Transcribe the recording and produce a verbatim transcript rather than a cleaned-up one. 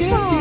Star.